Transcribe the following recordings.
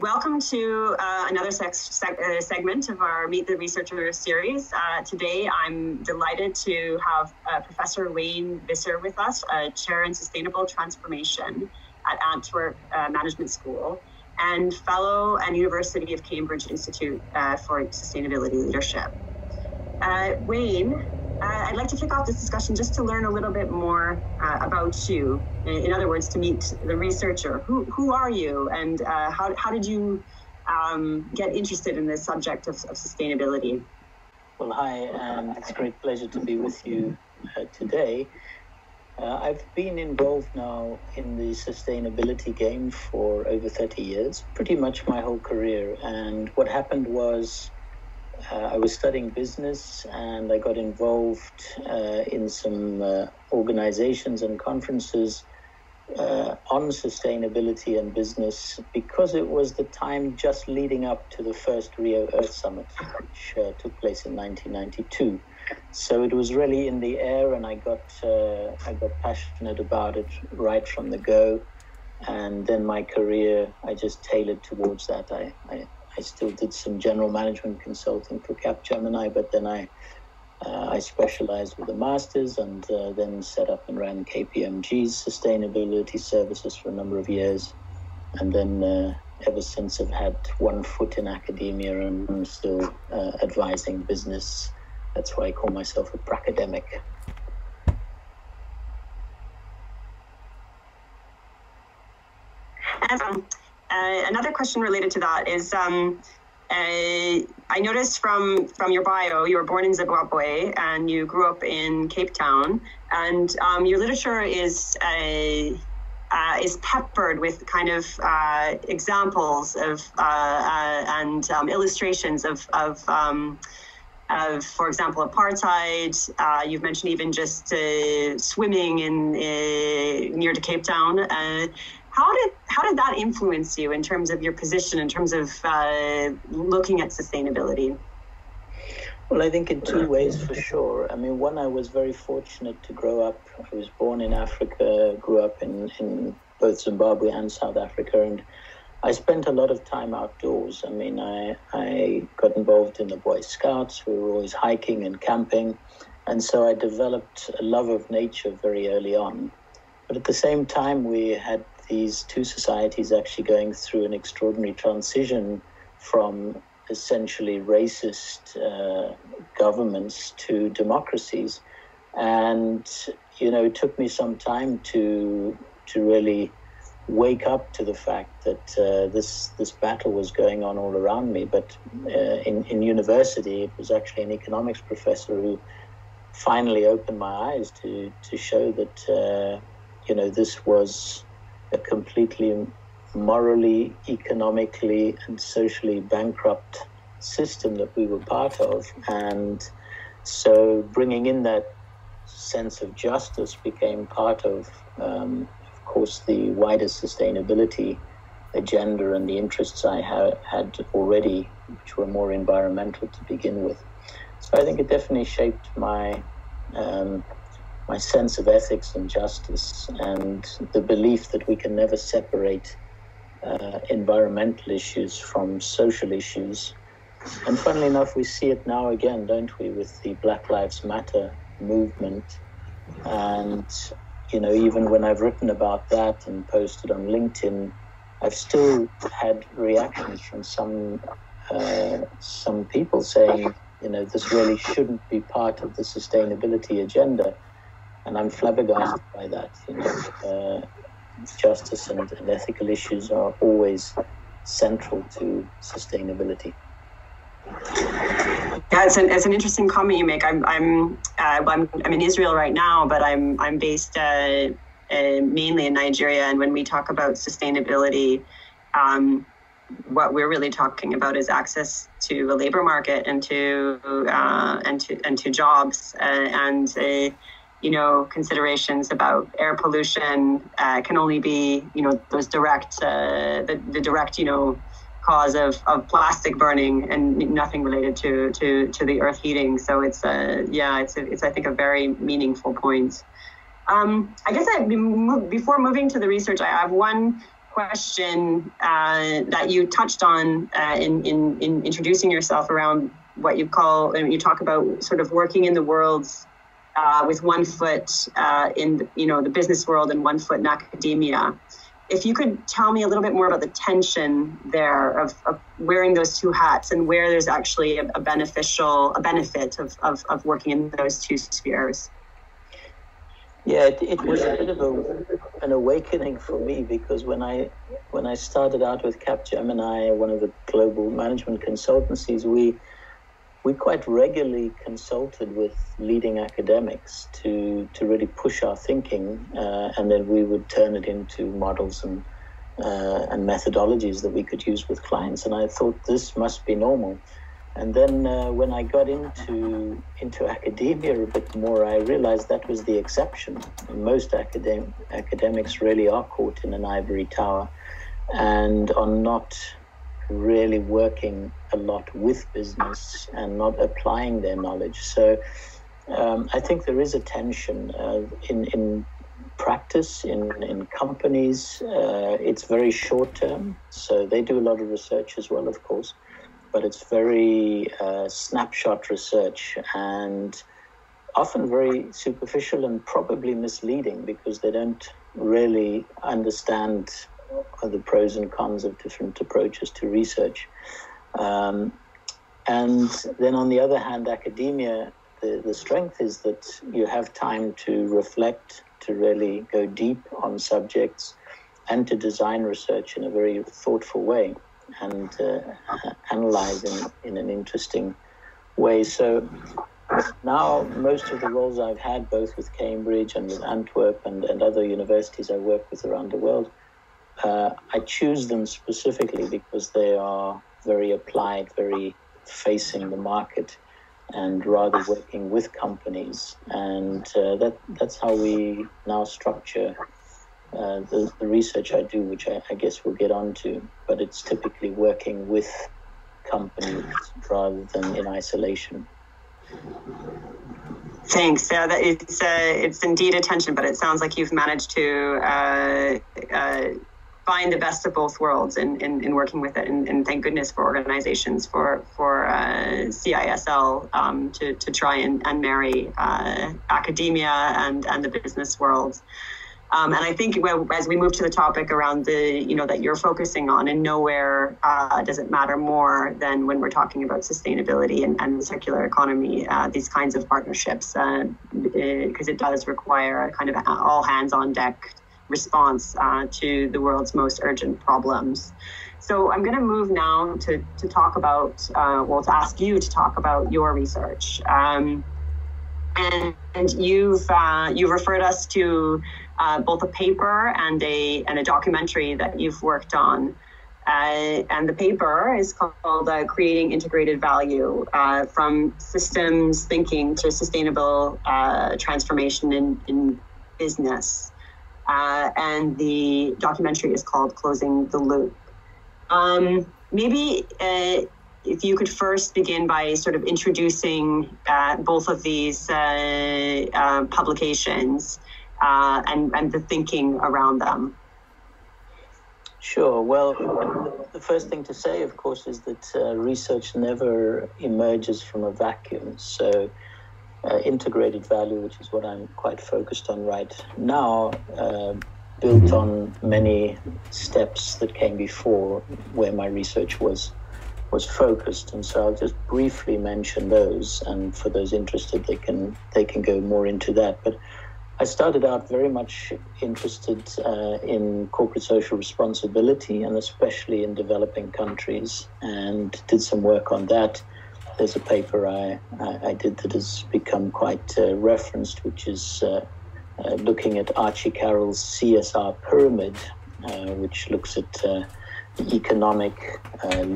Welcome to another segment of our Meet the Researcher series. Today, I'm delighted to have Professor Wayne Visser with us, Chair in Sustainable Transformation at Antwerp Management School and Fellow at University of Cambridge Institute for Sustainability Leadership. Wayne, I'd like to kick off this discussion just to learn a little bit more about you. In other words, to meet the researcher. Who are you, and how did you get interested in this subject of sustainability? Well, hi, it's a great pleasure to be with you today. I've been involved now in the sustainability game for over 30 years, pretty much my whole career. And what happened was, I was studying business and I got involved in some organizations and conferences on sustainability and business, because it was the time just leading up to the first Rio Earth Summit, which took place in 1992. So it was really in the air, and I got passionate about it right from the go. And then my career, I just tailored towards that. I still did some general management consulting for Capgemini, but then I specialized with a master's, and then set up and ran KPMG's sustainability services for a number of years. And then ever since, I've had one foot in academia, and I'm still advising business. That's why I call myself a pracademic. Another question related to that is, I noticed from your bio, you were born in Zimbabwe and you grew up in Cape Town, and your literature is peppered with kind of examples of and illustrations of, for example, apartheid. You've mentioned even just swimming in near to Cape Town. How did that influence you in terms of your position, in terms of looking at sustainability? Well, I think in two ways for sure. I mean, one, I was very fortunate to grow up. I was born in Africa, grew up in both Zimbabwe and South Africa, and I spent a lot of time outdoors. I mean, I got involved in the Boy Scouts. We were always hiking and camping, and so I developed a love of nature very early on. But at the same time, we had these two societies actually going through an extraordinary transition from essentially racist governments to democracies. And, you know, it took me some time to really wake up to the fact that this battle was going on all around me. But in university, it was actually an economics professor who finally opened my eyes to show that, you know, this was a completely morally, economically, and socially bankrupt system that we were part of. And so bringing in that sense of justice became part of course, the wider sustainability agenda and the interests I had already, which were more environmental to begin with. So I think it definitely shaped my my sense of ethics and justice, and the belief that we can never separate environmental issues from social issues. And funnily enough, we see it now again, don't we, with the Black Lives Matter movement. And, you know, even when I've written about that and posted on LinkedIn, I've still had reactions from some people saying, you know, this really shouldn't be part of the sustainability agenda. And I'm flabbergasted by that. You know, justice and ethical issues are always central to sustainability. Yeah, it's an interesting comment you make. I'm in Israel right now, but I'm based mainly in Nigeria. And when we talk about sustainability, what we're really talking about is access to a labor market and to jobs and you know, considerations about air pollution can only be, you know, those direct, the direct, you know, cause of plastic burning, and nothing related to the earth heating. So it's it's I think a very meaningful point. I guess before moving to the research, I have one question that you touched on in introducing yourself around what you call, and you talk about sort of working in the worlds with one foot in, you know, the business world and one foot in academia. If you could tell me a little bit more about the tension there of wearing those two hats and where there's actually a benefit of working in those two spheres. Yeah, it was a bit of an awakening for me, because when I started out with Capgemini, one of the global management consultancies, we quite regularly consulted with leading academics to really push our thinking, and then we would turn it into models and methodologies that we could use with clients. And I thought this must be normal. And then when I got into academia a bit more, I realized that was the exception. Most academics really are caught in an ivory tower and are not really working a lot with business and not applying their knowledge. So I think there is a tension in practice, in companies. It's very short term. So they do a lot of research as well, of course. But it's very snapshot research and often very superficial and probably misleading, because they don't really understand the pros and cons of different approaches to research. And then on the other hand, academia, the strength is that you have time to reflect, to really go deep on subjects and to design research in a very thoughtful way, and analyze in an interesting way. So now most of the roles I've had, both with Cambridge and with Antwerp and other universities I work with around the world, I choose them specifically because they are very applied, very facing the market, and rather working with companies. And that's how we now structure the research I do, which I guess we'll get on to, but it's typically working with companies rather than in isolation. Thanks. Yeah, it's indeed a tension, but it sounds like you've managed to find the best of both worlds in working with it, and thank goodness for organizations for CISL to try and marry academia and the business world. And I think as we move to the topic around the, you know, that you're focusing on, and nowhere does it matter more than when we're talking about sustainability and the circular economy, these kinds of partnerships, because it does require a kind of all hands on deck response to the world's most urgent problems. So I'm going to move now to talk about, to ask you to talk about your research. And you've referred us to both a paper and a documentary that you've worked on, and the paper is called "Creating Integrated Value: From Systems Thinking to Sustainable Transformation in Business," and the documentary is called "Closing the Loop." If you could first begin by sort of introducing both of these publications and the thinking around them. Sure. Well, the first thing to say, of course, is that research never emerges from a vacuum. So integrated value, which is what I'm quite focused on right now, built on many steps that came before where my research was focused, and so I'll just briefly mention those, and for those interested, they can go more into that. But I started out very much interested in corporate social responsibility, and especially in developing countries, and did some work on that. There's a paper I did that has become quite referenced, which is looking at Archie Carroll's CSR pyramid, which looks at economic,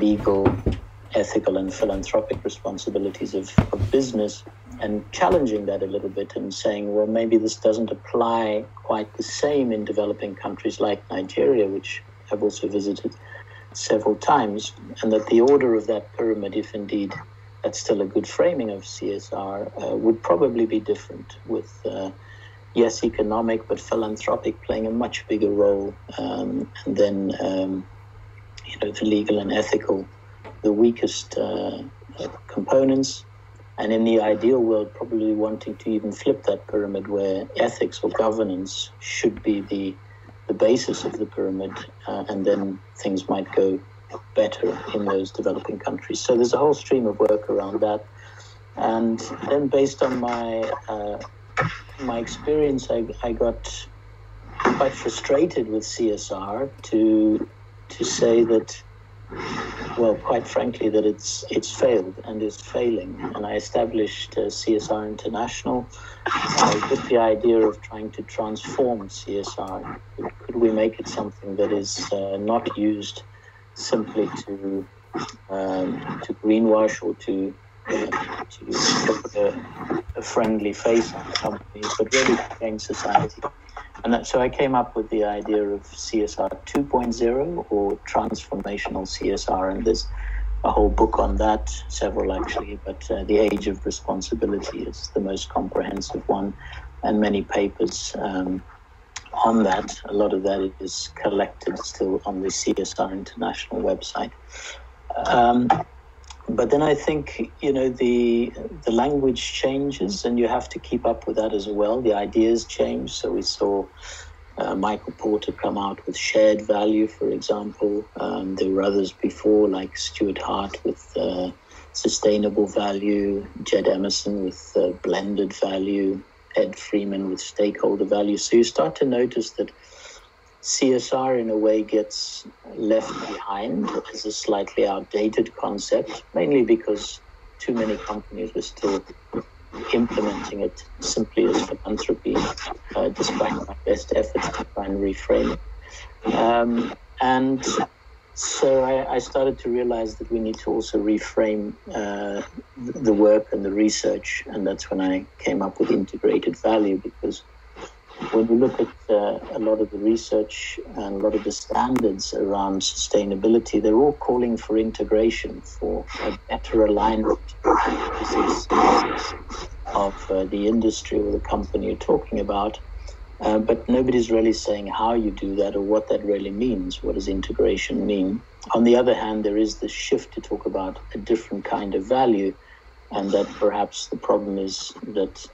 legal, ethical, and philanthropic responsibilities of business, and challenging that a little bit and saying, well, maybe this doesn't apply quite the same in developing countries like Nigeria, which I've also visited several times, and that the order of that pyramid, if indeed that's still a good framing of CSR, would probably be different with yes, economic, but philanthropic playing a much bigger role. And then, you know, the legal and ethical, the weakest components. And in the ideal world, probably wanting to even flip that pyramid where ethics or governance should be the basis of the pyramid, and then things might go better in those developing countries. So there's a whole stream of work around that. And then based on my my experience, I got quite frustrated with CSR to say that, well, quite frankly, that it's failed and is failing. And I established CSR International with the idea of trying to transform CSR. Could we make it something that is not used simply to greenwash or to put a friendly face on companies, but really to change society? And that, so I came up with the idea of CSR 2.0 or transformational CSR, and there's a whole book on that, several actually, but The Age of Responsibility is the most comprehensive one, and many papers on that. A lot of that is collected still on the CSR International website. But then I think, you know, the language changes and you have to keep up with that as well. The ideas change. So we saw Michael Porter come out with shared value, for example. There were others before, like Stuart Hart with sustainable value, Jed Emerson with blended value, Ed Freeman with stakeholder value. So you start to notice that CSR in a way gets left behind as a slightly outdated concept, mainly because too many companies were still implementing it simply as philanthropy, despite my best efforts to try and reframe it. And so I started to realize that we need to also reframe the work and the research, and that's when I came up with integrated value, because when we look at a lot of the research and a lot of the standards around sustainability, they're all calling for integration, for a better alignment of the industry or the company you're talking about. But nobody's really saying how you do that or what that really means. What does integration mean? On the other hand, there is this shift to talk about a different kind of value, and that perhaps the problem is that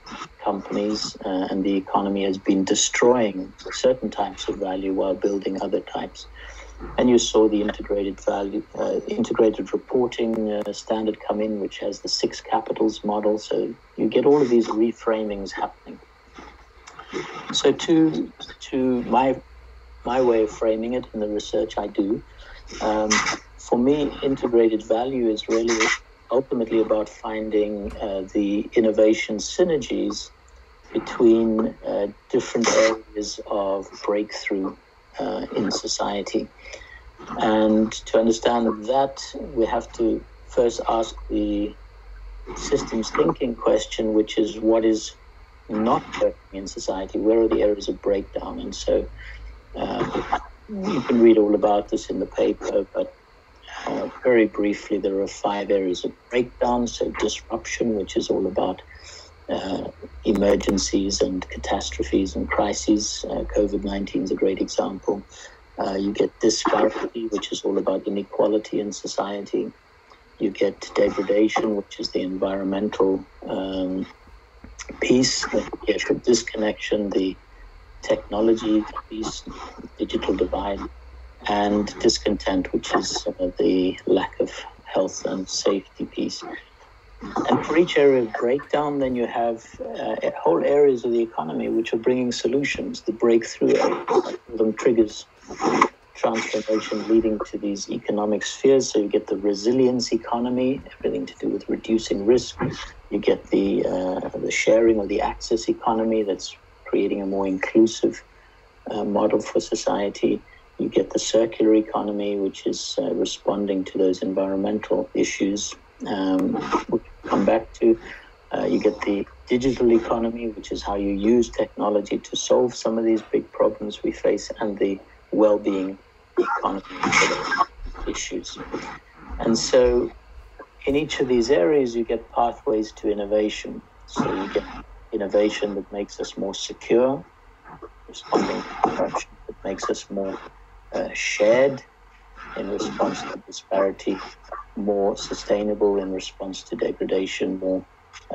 companies and the economy has been destroying certain types of value while building other types. And you saw the integrated value, integrated reporting standard come in, which has the 6 capitals model. So you get all of these reframings happening. So to my way of framing it and the research I do, for me, integrated value is really ultimately about finding the innovation synergies between different areas of breakthrough in society. And to understand that, we have to first ask the systems thinking question, which is what is not working in society? Where are the areas of breakdown? And so you can read all about this in the paper, but very briefly, there are 5 areas of breakdown. So disruption, which is all about emergencies and catastrophes and crises. COVID-19 is a great example. You get disparity, which is all about inequality in society. You get degradation, which is the environmental piece. Then you get disconnection, the technology piece, digital divide, and discontent, which is the lack of health and safety piece. And for each area of breakdown, then you have whole areas of the economy which are bringing solutions, the breakthrough areas, them triggers transformation leading to these economic spheres. So you get the resilience economy, everything to do with reducing risk. You get the sharing or the access economy that's creating a more inclusive model for society. You get the circular economy, which is responding to those environmental issues we'll come back to. You get the digital economy, which is how you use technology to solve some of these big problems we face, and the well-being economy issues. And so in each of these areas, you get pathways to innovation. So you get innovation that makes us more secure, responding to corruption that makes us more shared in response to disparity, more sustainable in response to degradation, more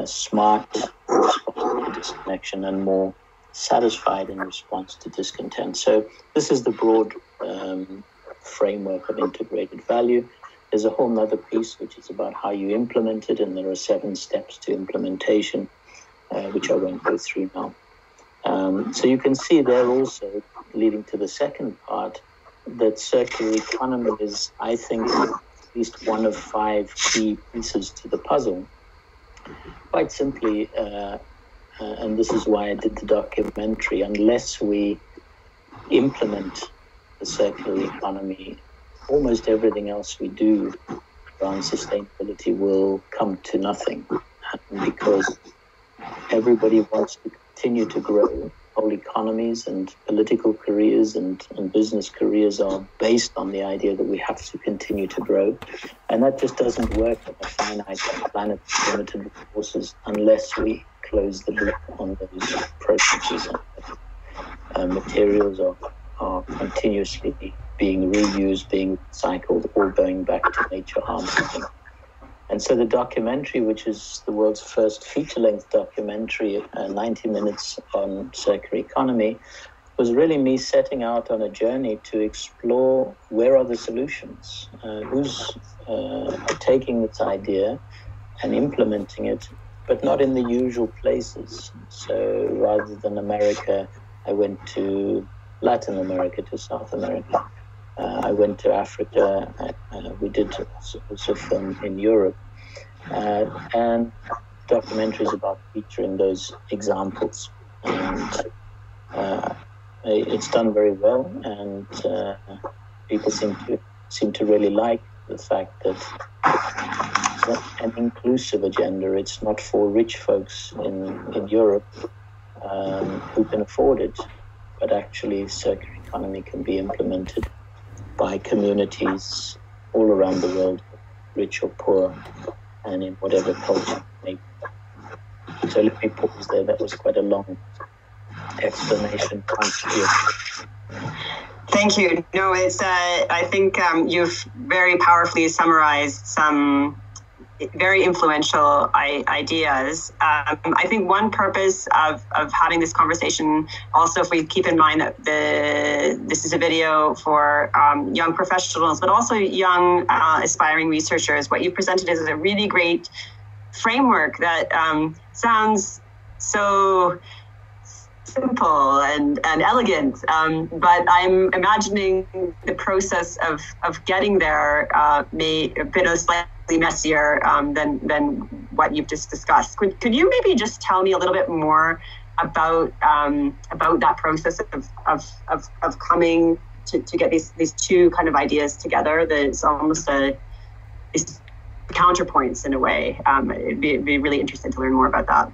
smart in response to disconnection, and more satisfied in response to discontent. So this is the broad framework of integrated value. There's a whole nother piece, which is about how you implement it, and there are 7 steps to implementation, which I won't go through now. So you can see there also, leading to the second part, that circular economy is, I think, at least one of 5 key pieces to the puzzle. Quite simply, and this is why I did the documentary, unless we implement the circular economy, almost everything else we do around sustainability will come to nothing, because everybody wants to continue to grow. Whole economies and political careers and business careers are based on the idea that we have to continue to grow. And that just doesn't work on a finite planet with limited resources unless we close the loop on those processes. Materials are continuously being reused, being recycled, or going back to nature, harm something. And so the documentary, which is the world's first feature-length documentary, 90 minutes on circular economy, was really me setting out on a journey to explore where are the solutions, who's taking this idea and implementing it, but not in the usual places. So rather than America, I went to Latin America, to South America. I went to Africa. We did also film in Europe, and documentaries about featuring those examples. And it's done very well, and people seem to really like the fact that it's not an inclusive agenda. It's not for rich folks in Europe who can afford it, but actually, circular economy can be implemented by communities all around the world, rich or poor, and in whatever culture they be. So let me pause there. That was quite a long explanation. Thank you. No, it's. I think you've very powerfully summarized some very influential ideas. I think one purpose of having this conversation, also if we keep in mind that this is a video for young professionals, but also young aspiring researchers, what you presented is a really great framework that sounds so simple and elegant, but I'm imagining the process of getting there may be a bit of slightly messier than what you've just discussed. Could you maybe just tell me a little bit more about that process of coming to get these two kind of ideas together? There's almost these counterpoints in a way. It'd be really interesting to learn more about that.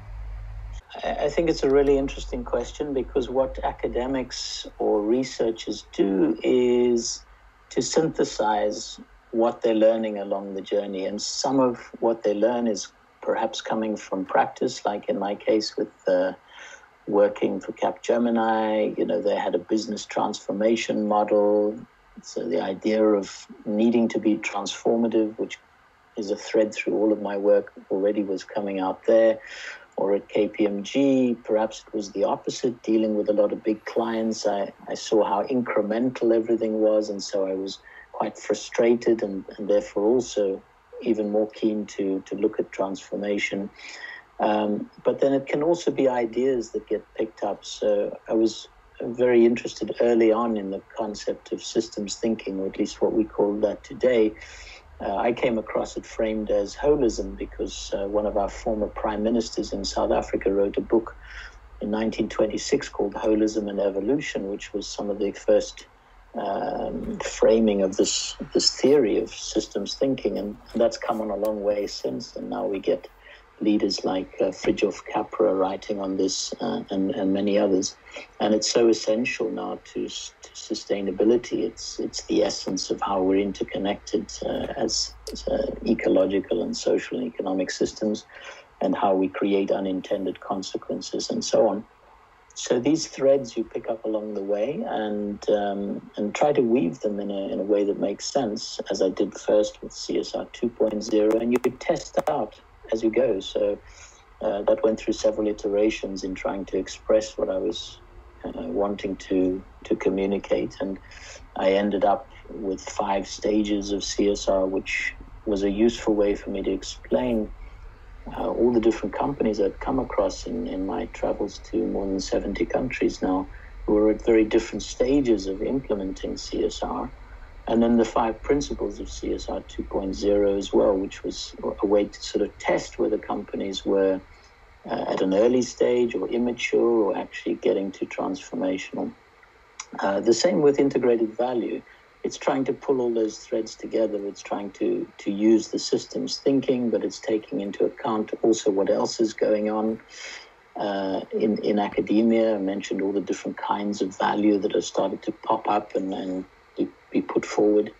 I think it's a really interesting question, because what academics or researchers do is to synthesize what they're learning along the journey. And some of what they learn is perhaps coming from practice, like in my case with working for Capgemini. You know, they had a business transformation model. So the idea of needing to be transformative, which is a thread through all of my work already, was coming out there. Or at KPMG, perhaps it was the opposite, dealing with a lot of big clients. I saw how incremental everything was, and so I was quite frustrated and therefore also even more keen to look at transformation. But then it can also be ideas that get picked up. So I was very interested early on in the concept of systems thinking, or at least what we call that today. I came across it framed as holism because one of our former prime ministers in South Africa wrote a book in 1926 called Holism and Evolution, which was some of the first framing of this theory of systems thinking. And that's come on a long way since. And now we get leaders like Fridtjof Capra writing on this and many others. And it's so essential now to sustainability. It's the essence of how we're interconnected as ecological and social and economic systems. and how we create unintended consequences and so on. So these threads you pick up along the way and try to weave them in a way that makes sense, as I did first with CSR 2.0, and you could test out as you go. So that went through several iterations in trying to express what I was wanting to communicate. And I ended up with 5 stages of CSR, which was a useful way for me to explain all the different companies I've come across in my travels to more than 70 countries now, who are at very different stages of implementing CSR. And then the 5 principles of CSR 2.0 as well, which was a way to sort of test whether companies were at an early stage or immature or actually getting to transformational. The same with integrated value. It's trying to pull all those threads together. It's trying to use the systems thinking, but it's taking into account also what else is going on in academia. I mentioned all the different kinds of value that have started to pop up and be put forward,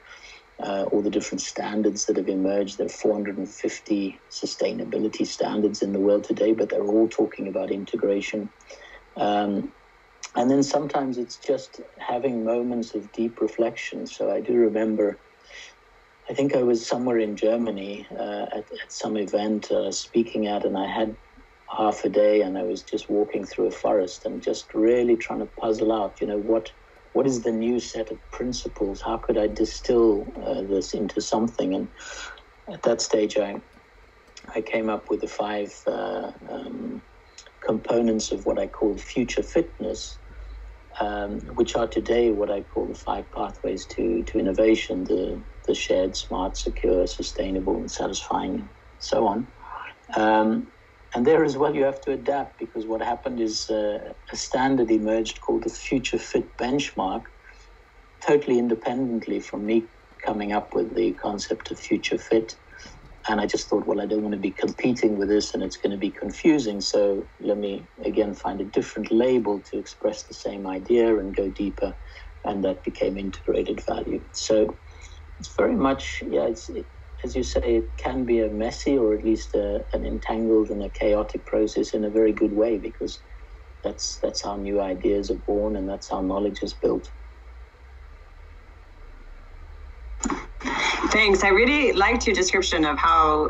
all the different standards that have emerged. There are 450 sustainability standards in the world today, but they're all talking about integration. And then sometimes it's just having moments of deep reflection. So I do remember, I think I was somewhere in Germany at some event speaking at, and I had half a day and I was just walking through a forest and just really trying to puzzle out, what is the new set of principles? How could I distill this into something? And at that stage, I came up with the 5 components of what I call future fitness, which are today what I call the 5 pathways to innovation, the shared, smart, secure, sustainable, and satisfying, and so on. And there as well, you have to adapt, because what happened is a standard emerged called the Future Fit Benchmark, totally independently from me coming up with the concept of Future Fit. And I just thought, well, I don't want to be competing with this and it's going to be confusing. So let me, again, find a different label to express the same idea and go deeper. And that became integrated value. So it's very much, as you say, it can be a messy or at least an entangled and a chaotic process in a very good way, because that's how new ideas are born and that's how knowledge is built. Thanks. I really liked your description of how,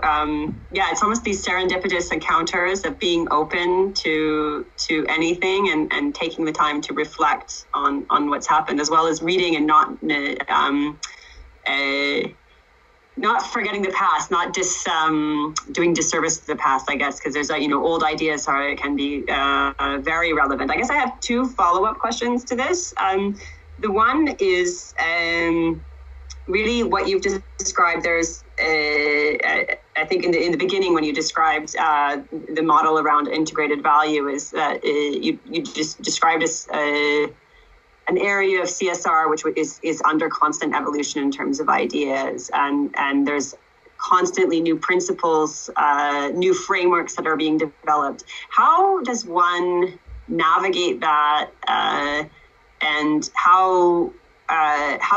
it's almost these serendipitous encounters of being open to anything and taking the time to reflect on what's happened, as well as reading and not forgetting the past, not doing disservice to the past, I guess, because there's old ideas can be very relevant. I guess I have 2 follow-up questions to this. The one is really what you've just described. There's I think in the beginning when you described the model around integrated value is that you just described as an area of CSR which is under constant evolution in terms of ideas, and there's constantly new principles, new frameworks that are being developed. How does one navigate that, and how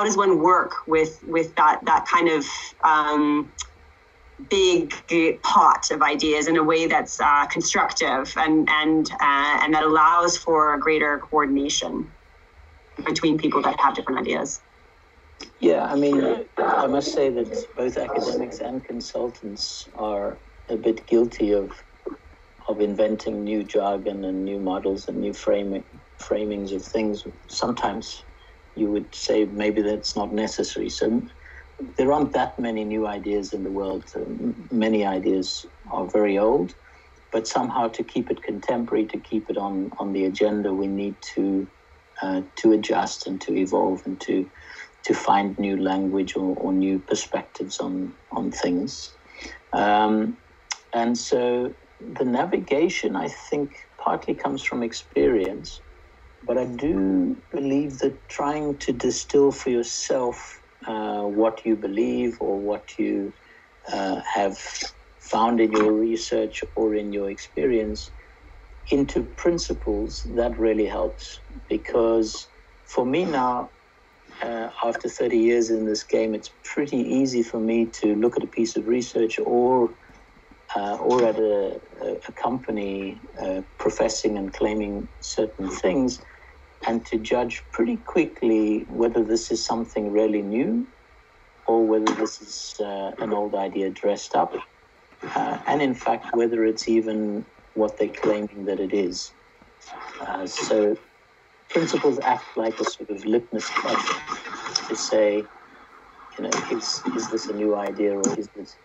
does one work with that kind of big pot of ideas in a way that's constructive and that allows for greater coordination between people that have different ideas? Yeah, I mean, I must say that both academics and consultants are a bit guilty of inventing new jargon and new models and new framings of things. Sometimes you would say maybe that's not necessary. So there aren't that many new ideas in the world. Many ideas are very old, but somehow to keep it contemporary, to keep it on the agenda, we need to adjust and to evolve and to find new language or new perspectives on things. And so the navigation, I think, partly comes from experience, but I do believe that trying to distill for yourself what you believe or what you have found in your research or in your experience into principles, that really helps. Because for me now, after 30 years in this game, it's pretty easy for me to look at a piece of research or or at a company professing and claiming certain things, and to judge pretty quickly whether this is something really new or whether this is an old idea dressed up, and in fact whether it's even what they're claiming that it is. So principles act like a sort of litmus test to say, you know, is this a new idea or is this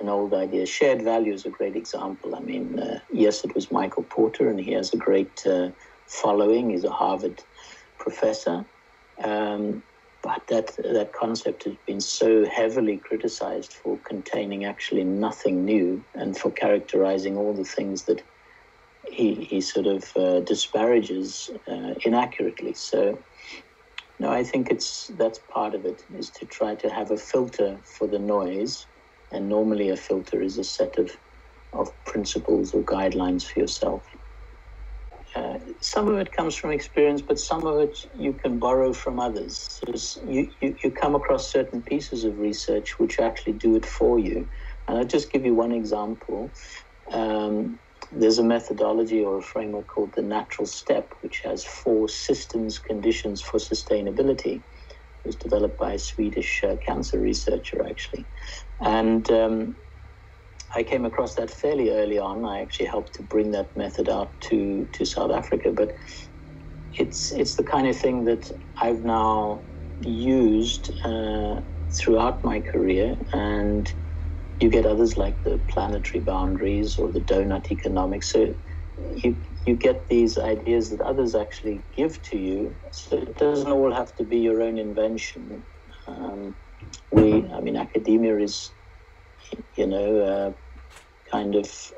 an old idea? Shared value is a great example. I mean, yes, it was Michael Porter, and he has a great following. He's a Harvard professor, but that concept has been so heavily criticized for containing actually nothing new and for characterizing all the things that he sort of disparages inaccurately. So no, I think that's part of it, is to try to have a filter for the noise, and normally a filter is a set of principles or guidelines for yourself. Some of it comes from experience, but some of it you can borrow from others. So you come across certain pieces of research which actually do it for you. And I'll just give you one example. There's a methodology or a framework called the Natural Step, which has 4 systems conditions for sustainability. It was developed by a Swedish cancer researcher, actually. And I came across that fairly early on. I actually helped to bring that method out to South Africa, but it's the kind of thing that I've now used throughout my career, and you get others like the planetary boundaries or the donut economics. So you get these ideas that others actually give to you. So it doesn't all have to be your own invention. I mean, academia is, you know, kind of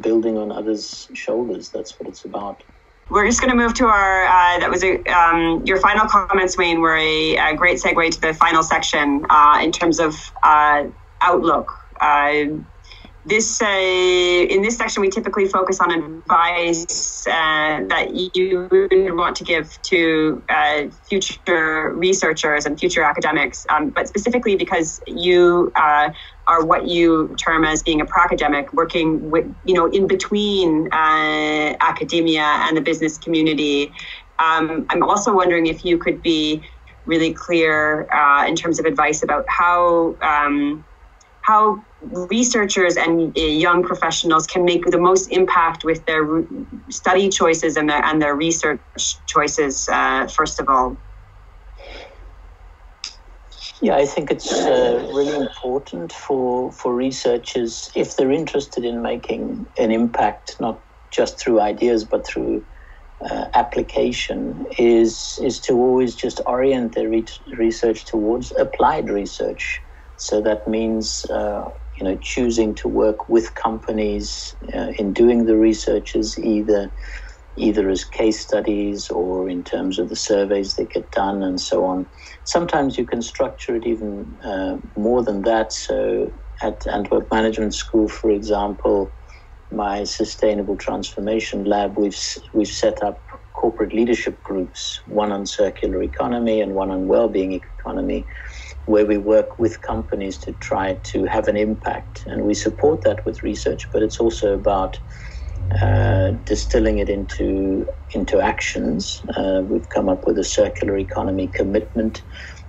building on others' shoulders. That's what it's about. We're just going to move to our, that was your final comments, Wayne, were a great segue to the final section in terms of outlook. In this section, we typically focus on advice that you would want to give to future researchers and future academics, but specifically because you are what you term as being a pracademic, working with, you know, in between academia and the business community. I'm also wondering if you could be really clear in terms of advice about how researchers and young professionals can make the most impact with their study choices and their research choices, first of all. Yeah, I think it's really important for researchers, if they're interested in making an impact, not just through ideas, but through application, is to always just orient their research towards applied research. So that means, you know, choosing to work with companies in doing the researches, either as case studies or in terms of the surveys that get done and so on. Sometimes you can structure it even more than that. So at Antwerp Management School, for example, my Sustainable Transformation Lab, we've set up corporate leadership groups, one on circular economy and one on well-being economy, where we work with companies to try to have an impact. And we support that with research, but it's also about distilling it into actions. We've come up with a circular economy commitment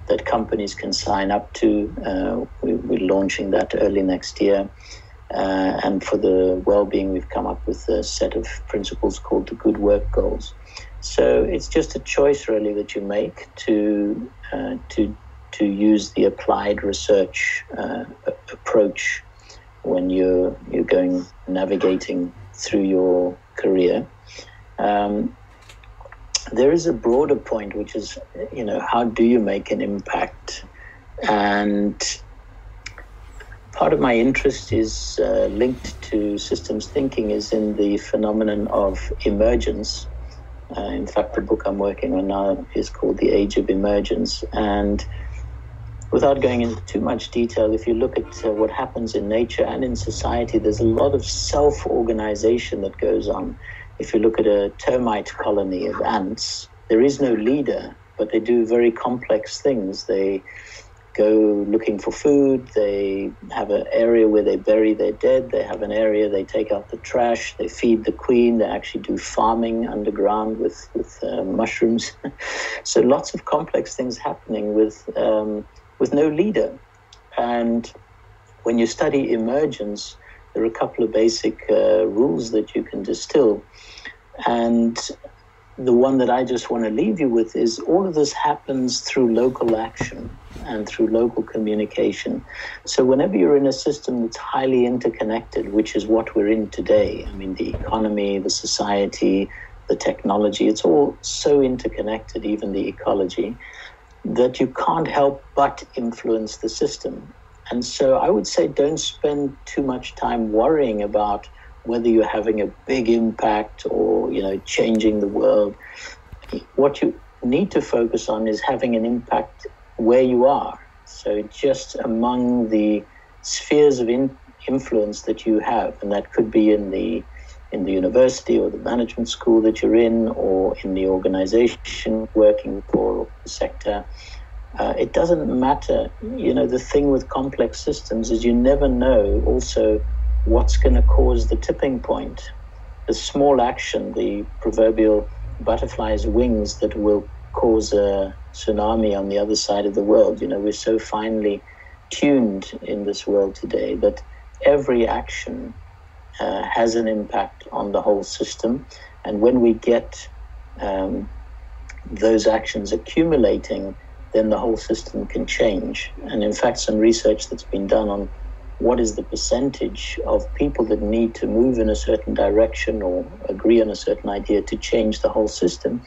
that companies can sign up to. We're launching that early next year. And for the well-being, we've come up with a set of principles called the Good Work Goals. So it's just a choice, really, that you make to use the applied research approach when you're going navigating through your career. There is a broader point, which is, you know, how do you make an impact? And part of my interest is linked to systems thinking, is in the phenomenon of emergence. In fact, the book I'm working on now is called The Age of Emergence. And without going into too much detail, if you look at what happens in nature and in society, there's a lot of self-organization that goes on. If you look at a termite colony of ants, there is no leader, but they do very complex things. They go looking for food, they have an area where they bury their dead, they have an area they take out the trash, they feed the queen, they actually do farming underground with mushrooms. So lots of complex things happening with no leader. And when you study emergence, there are a couple of basic rules that you can distill. And the one that I just want to leave you with is all of this happens through local action and through local communication. So whenever you're in a system that's highly interconnected, which is what we're in today, I mean, the economy, the society, the technology, it's all so interconnected, even the ecology, that you can't help but influence the system. And so I would say don't spend too much time worrying about whether you're having a big impact or, you know, changing the world. What you need to focus on is having an impact where you are. So just among the spheres of influence that you have, and that could be in the university or the management school that you're in, or in the organization working for, or the sector. It doesn't matter. You know, the thing with complex systems is you never know also what's going to cause the tipping point. The small action, the proverbial butterfly's wings that will cause a tsunami on the other side of the world. You know, we're so finely tuned in this world today that every action has an impact on the whole system. And when we get those actions accumulating, then the whole system can change. And in fact, some research that's been done on what is the percentage of people that need to move in a certain direction or agree on a certain idea to change the whole system,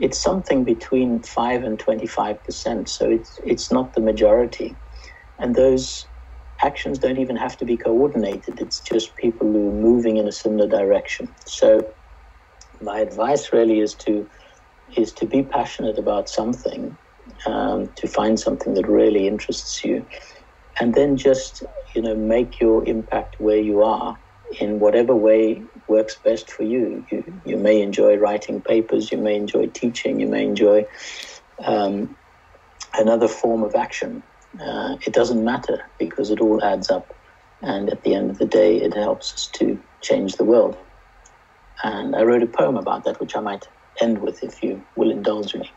it's something between 5 and 25%. So it's not the majority. And those actions don't even have to be coordinated. It's just people who are moving in a similar direction. So my advice really is to be passionate about something, to find something that really interests you. And then just, you know, make your impact where you are in whatever way works best for you. You may enjoy writing papers, you may enjoy teaching, you may enjoy another form of action. It doesn't matter because it all adds up. And at the end of the day, it helps us to change the world. And I wrote a poem about that, which I might end with if you will indulge me.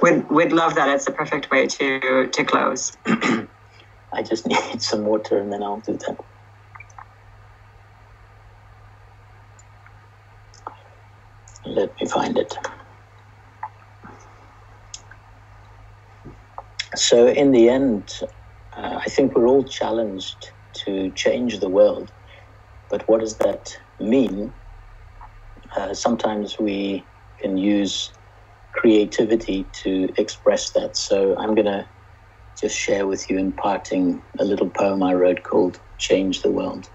We'd love that. It's the perfect way to close. I just need some water and then I'll do that. Let me find it. So in the end, I think we're all challenged to change the world. But what does that mean? Sometimes we can use creativity to express that. So I'm going to just share with you in parting a little poem I wrote called Change the World.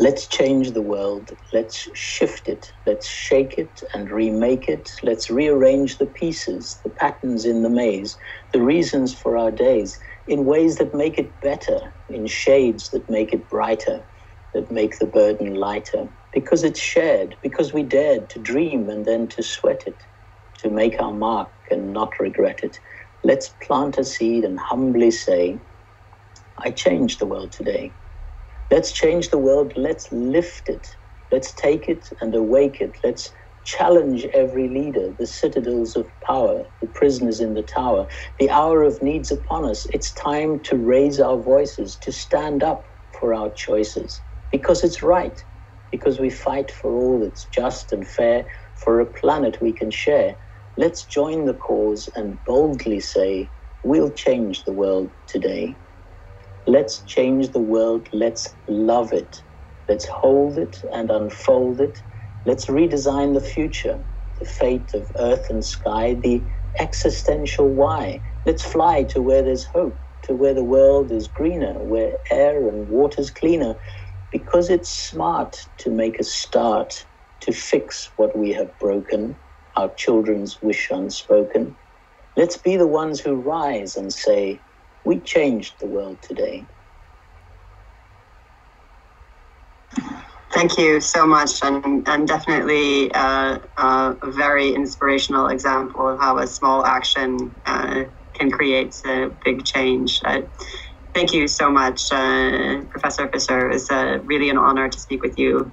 Let's change the world. Let's shift it. Let's shake it and remake it. Let's rearrange the pieces, the patterns in the maze, the reasons for our days in ways that make it better, in shades that make it brighter, that make the burden lighter. Because it's shared, because we dared to dream and then to sweat it, to make our mark and not regret it. Let's plant a seed and humbly say, I changed the world today. Let's change the world. Let's lift it. Let's take it and awake it. Let's challenge every leader, the citadels of power, the prisoners in the tower. The hour of needs upon us. It's time to raise our voices, to stand up for our choices, because it's right. Because we fight for all that's just and fair, for a planet we can share. Let's join the cause and boldly say, we'll change the world today. Let's change the world. Let's love it. Let's hold it and unfold it. Let's redesign the future, the fate of earth and sky, the existential why. Let's fly to where there's hope, to where the world is greener, where air and water's cleaner. Because it's smart to make a start, to fix what we have broken, our children's wish unspoken. Let's be the ones who rise and say, we changed the world today. Thank you so much, and definitely a very inspirational example of how a small action can create a big change. Thank you so much, Professor Visser. It was really an honor to speak with you.